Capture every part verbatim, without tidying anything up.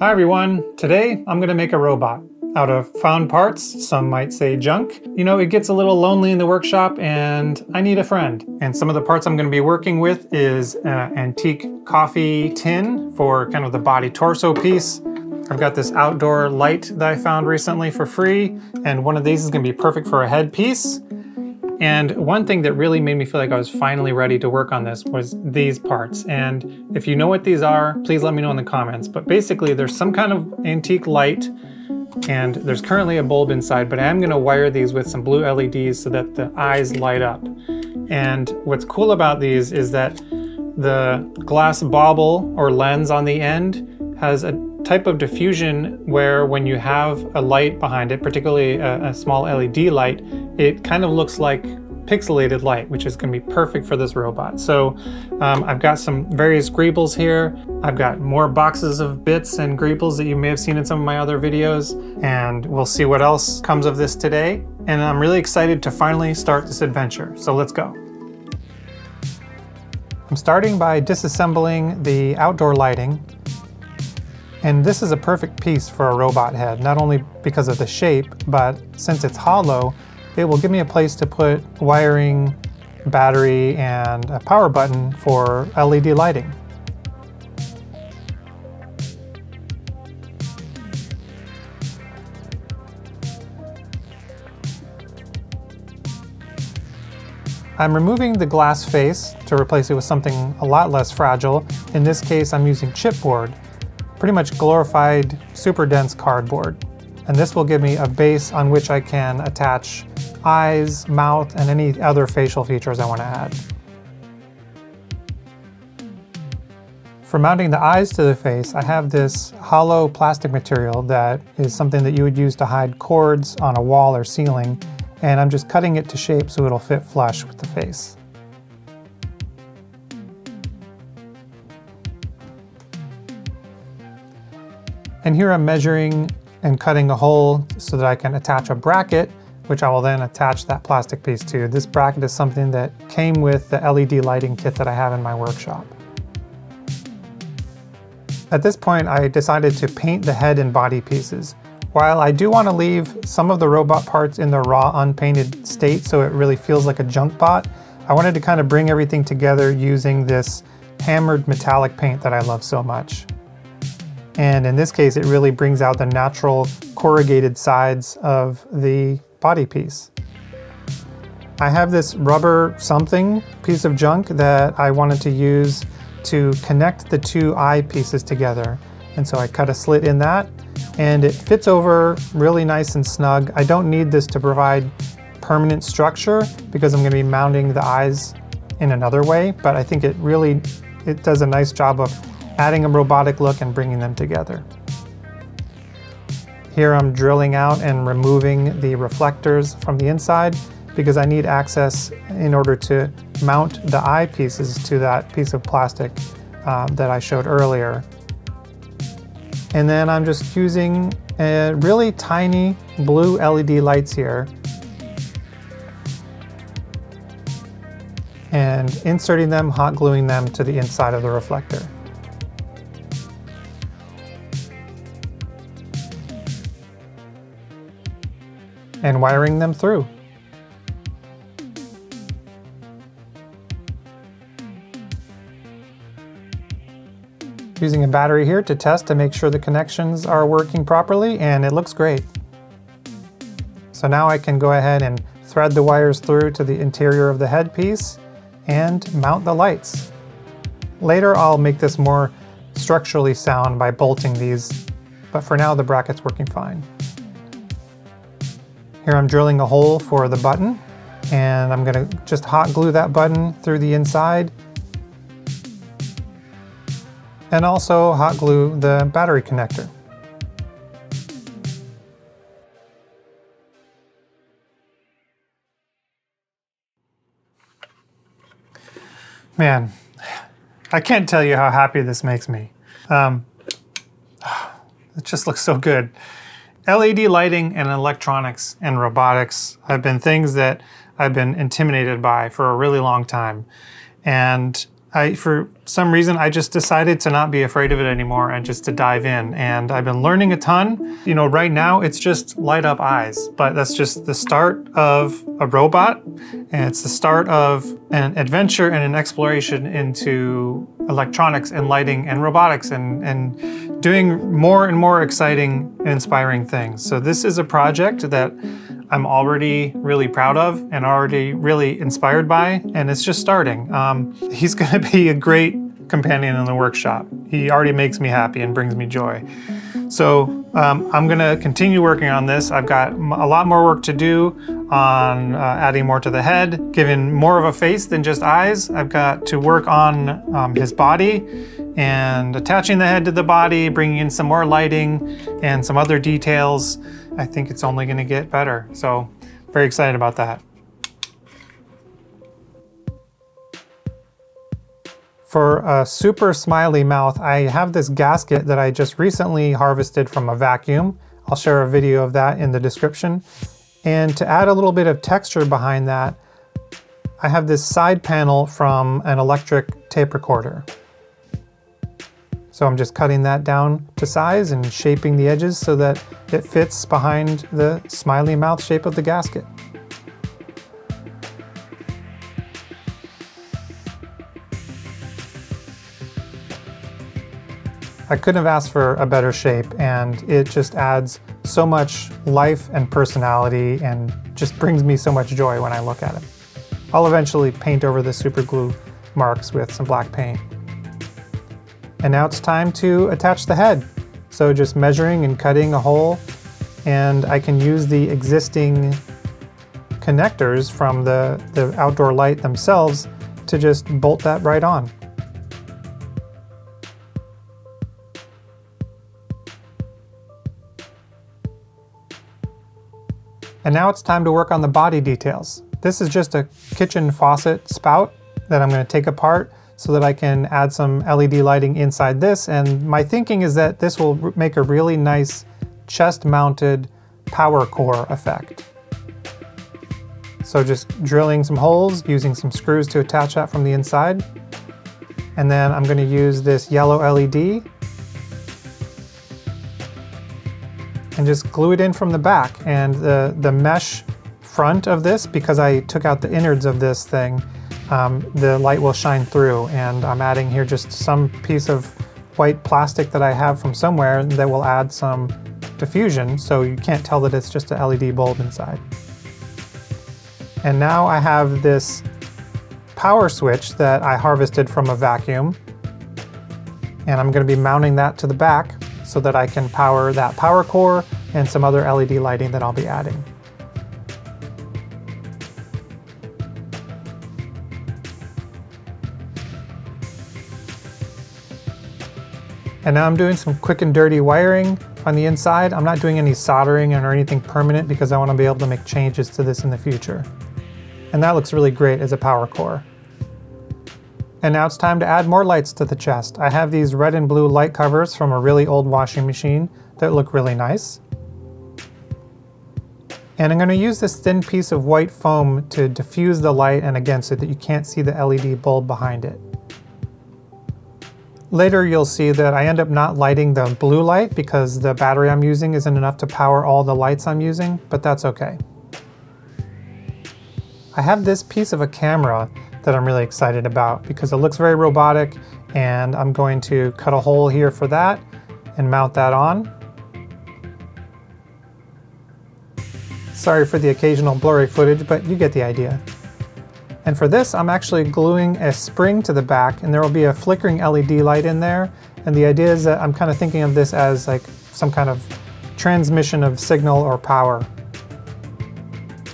Hi everyone, today I'm gonna make a robot out of found parts, some might say junk. You know, it gets a little lonely in the workshop and I need a friend. And some of the parts I'm gonna be working with is an antique coffee tin for kind of the body torso piece. I've got this outdoor light that I found recently for free, and one of these is gonna be perfect for a headpiece. And one thing that really made me feel like I was finally ready to work on this was these parts. And if you know what these are, please let me know in the comments. But basically there's some kind of antique light and there's currently a bulb inside, but I am gonna wire these with some blue L E Ds so that the eyes light up. And what's cool about these is that the glass bauble or lens on the end has a type of diffusion where when you have a light behind it, particularly a, a small L E D light, it kind of looks like pixelated light, which is going to be perfect for this robot. So um, I've got some various greebles here. I've got more boxes of bits and greebles that you may have seen in some of my other videos, and we'll see what else comes of this today. And I'm really excited to finally start this adventure. So let's go. I'm starting by disassembling the outdoor lighting. And this is a perfect piece for a robot head, not only because of the shape, but since it's hollow, it will give me a place to put wiring, battery, and a power button for L E D lighting. I'm removing the glass face to replace it with something a lot less fragile. In this case, I'm using chipboard, pretty much glorified, super dense cardboard. And this will give me a base on which I can attach eyes, mouth, and any other facial features I want to add. For mounting the eyes to the face, I have this hollow plastic material that is something that you would use to hide cords on a wall or ceiling, and I'm just cutting it to shape so it'll fit flush with the face. And here I'm measuring and cutting a hole so that I can attach a bracket, which I will then attach that plastic piece to. This bracket is something that came with the L E D lighting kit that I have in my workshop. At this point, I decided to paint the head and body pieces. While I do want to leave some of the robot parts in their raw, unpainted state so it really feels like a junk bot, I wanted to kind of bring everything together using this hammered metallic paint that I love so much. And in this case, it really brings out the natural corrugated sides of the body piece. I have this rubber something piece of junk that I wanted to use to connect the two eye pieces together. And so I cut a slit in that, and it fits over really nice and snug. I don't need this to provide permanent structure because I'm going to be mounting the eyes in another way, but I think it really, it does a nice job of adding a robotic look and bringing them together. Here I'm drilling out and removing the reflectors from the inside because I need access in order to mount the eye pieces to that piece of plastic uh, that I showed earlier. And then I'm just using a really tiny blue L E D lights here and inserting them, hot gluing them to the inside of the reflector. And wiring them through. Using a battery here to test to make sure the connections are working properly, and it looks great. So now I can go ahead and thread the wires through to the interior of the headpiece and mount the lights. Later I'll make this more structurally sound by bolting these, but for now the bracket's working fine. Here I'm drilling a hole for the button, and I'm going to just hot glue that button through the inside, and also hot glue the battery connector. Man, I can't tell you how happy this makes me. Um, it just looks so good. L E D lighting and electronics and robotics have been things that I've been intimidated by for a really long time. And I, for some reason, I just decided to not be afraid of it anymore and just to dive in. And I've been learning a ton. You know, right now it's just light up eyes, but that's just the start of a robot. And it's the start of an adventure and an exploration into electronics and lighting and robotics and, and doing more and more exciting and inspiring things. So this is a project that I'm already really proud of and already really inspired by, and it's just starting. Um, he's gonna be a great companion in the workshop. He already makes me happy and brings me joy. So um, I'm gonna continue working on this. I've got a lot more work to do on uh, adding more to the head, giving more of a face than just eyes. I've got to work on um, his body and attaching the head to the body, bringing in some more lighting and some other details. I think it's only gonna get better. So very excited about that. For a super smiley mouth, I have this gasket that I just recently harvested from a vacuum. I'll share a video of that in the description. And to add a little bit of texture behind that, I have this side panel from an electric tape recorder. So I'm just cutting that down to size and shaping the edges so that it fits behind the smiley mouth shape of the gasket. I couldn't have asked for a better shape, and it just adds so much life and personality and just brings me so much joy when I look at it. I'll eventually paint over the super glue marks with some black paint. And now it's time to attach the head. So just measuring and cutting a hole, and I can use the existing connectors from the, the outdoor light themselves to just bolt that right on. And now it's time to work on the body details. This is just a kitchen faucet spout that I'm going to take apart so that I can add some L E D lighting inside this. And my thinking is that this will make a really nice chest-mounted power core effect. So just drilling some holes, using some screws to attach that from the inside. And then I'm going to use this yellow L E D and just glue it in from the back. And the, the mesh front of this, because I took out the innards of this thing, um, the light will shine through. And I'm adding here just some piece of white plastic that I have from somewhere that will add some diffusion, so you can't tell that it's just an L E D bulb inside. And now I have this power switch that I harvested from a vacuum, and I'm gonna be mounting that to the back so that I can power that power core and some other L E D lighting that I'll be adding. And now I'm doing some quick and dirty wiring on the inside. I'm not doing any soldering or anything permanent because I want to be able to make changes to this in the future. And that looks really great as a power core. And now it's time to add more lights to the chest. I have these red and blue light covers from a really old washing machine that look really nice. And I'm gonna use this thin piece of white foam to diffuse the light, and again, so that you can't see the L E D bulb behind it. Later you'll see that I end up not lighting the blue light because the battery I'm using isn't enough to power all the lights I'm using, but that's okay. I have this piece of a camera that I'm really excited about because it looks very robotic, and I'm going to cut a hole here for that and mount that on. Sorry for the occasional blurry footage, but you get the idea. And for this, I'm actually gluing a spring to the back, and there will be a flickering L E D light in there. And the idea is that I'm kind of thinking of this as like some kind of transmission of signal or power.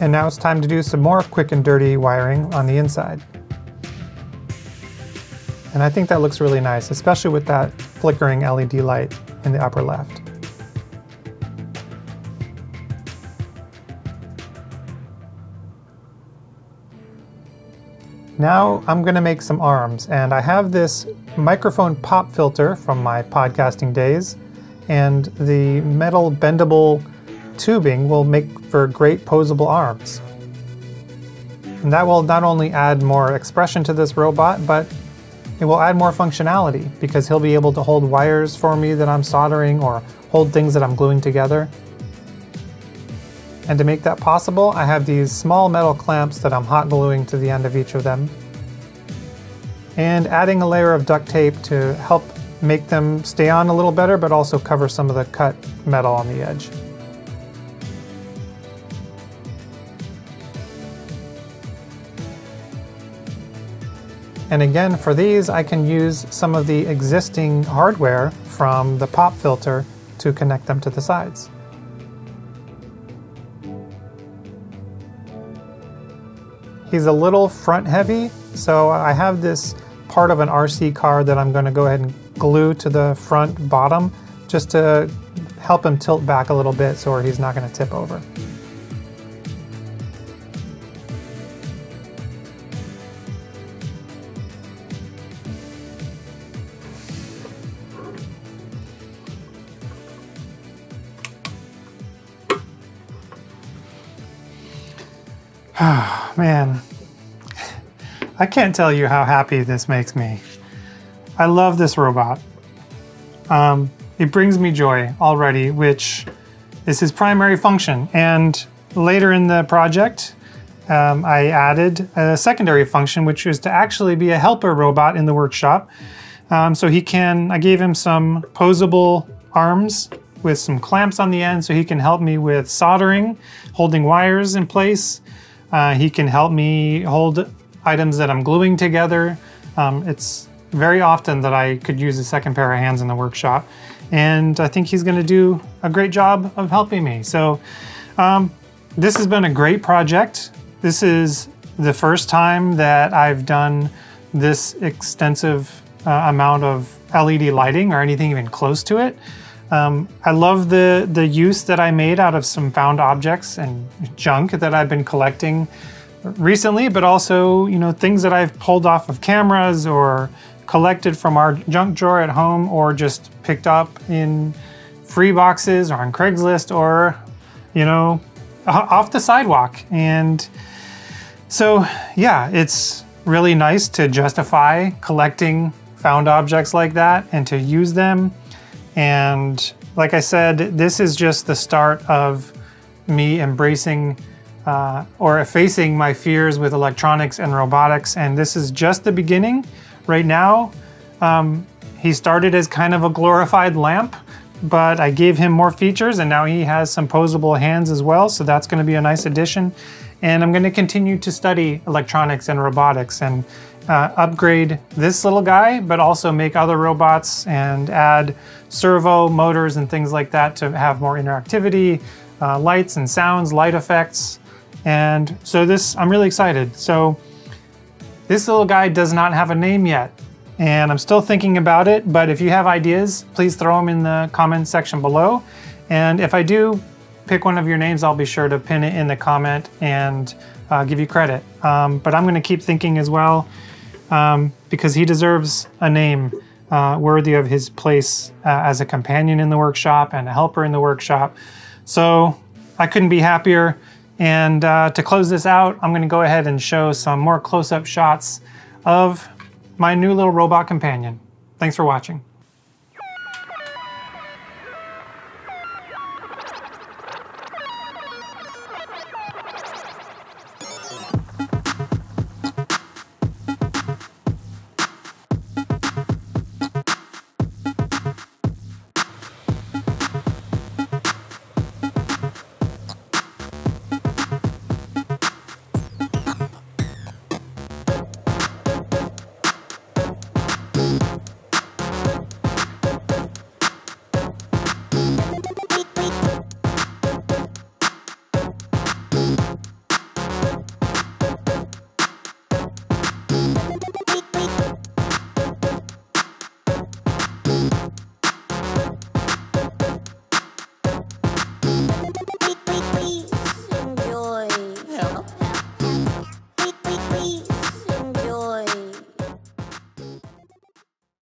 And now it's time to do some more quick and dirty wiring on the inside. And I think that looks really nice, especially with that flickering L E D light in the upper left. Now I'm going to make some arms, and I have this microphone pop filter from my podcasting days, and the metal bendable tubing will make for great posable arms. And that will not only add more expression to this robot, but It will add more functionality because he'll be able to hold wires for me that I'm soldering or hold things that I'm gluing together. And to make that possible, I have these small metal clamps that I'm hot gluing to the end of each of them. And adding a layer of duct tape to help make them stay on a little better, but also cover some of the cut metal on the edge. And again, for these, I can use some of the existing hardware from the pop filter to connect them to the sides. He's a little front heavy, so I have this part of an R C car that I'm going to go ahead and glue to the front bottom just to help him tilt back a little bit so he's not going to tip over. Oh, man, I can't tell you how happy this makes me. I love this robot. Um, it brings me joy already, which is his primary function. And later in the project, um, I added a secondary function, which is to actually be a helper robot in the workshop. Um, so he can, I gave him some posable arms with some clamps on the end so he can help me with soldering, holding wires in place. Uh, he can help me hold items that I'm gluing together. Um, it's very often that I could use a second pair of hands in the workshop, and I think he's going to do a great job of helping me. So um, this has been a great project. This is the first time that I've done this extensive uh, amount of L E D lighting or anything even close to it. Um, I love the, the use that I made out of some found objects and junk that I've been collecting recently, but also, you know, things that I've pulled off of cameras or collected from our junk drawer at home, or just picked up in free boxes or on Craigslist, or, you know, off the sidewalk. And so, yeah, it's really nice to justify collecting found objects like that and to use them. And like I said, this is just the start of me embracing uh, or effacing my fears with electronics and robotics. And this is just the beginning. Right now, um, he started as kind of a glorified lamp, but I gave him more features and now he has some posable hands as well. So that's going to be a nice addition. And I'm going to continue to study electronics and robotics and uh, upgrade this little guy, but also make other robots and add servo motors and things like that to have more interactivity, uh, lights and sounds, light effects. And so this, I'm really excited. So this little guy does not have a name yet, and I'm still thinking about it, but if you have ideas, please throw them in the comment section below. And if I do pick one of your names, I'll be sure to pin it in the comment and uh, give you credit. Um, but I'm gonna keep thinking as well, um, because he deserves a name uh, worthy of his place uh, as a companion in the workshop and a helper in the workshop. So I couldn't be happier. And uh, to close this out, I'm gonna go ahead and show some more close-up shots of my new little robot companion. Thanks for watching.